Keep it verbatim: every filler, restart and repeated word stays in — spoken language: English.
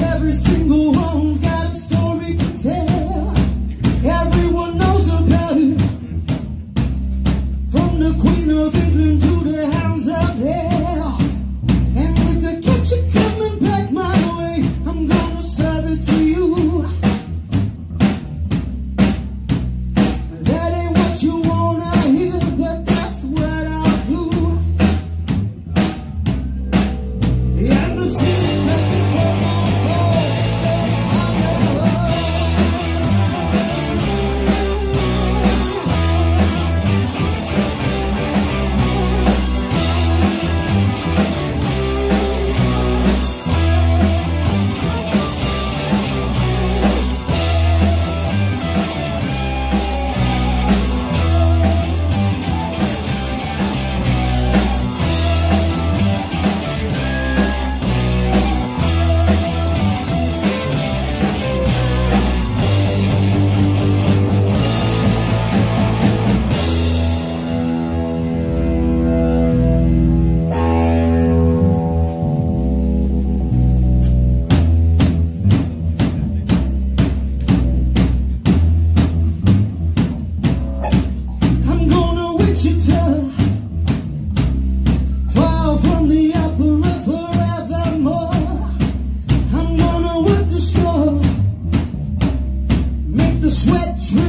Every single one's got a story to tell. Everyone knows about it, from the Queen of England to the hounds of hell. And with the kitchen coming back my way, I'm gonna serve it to you. That ain't what you wanna hear, but that's what I'll do. And the feeling that for my sweat.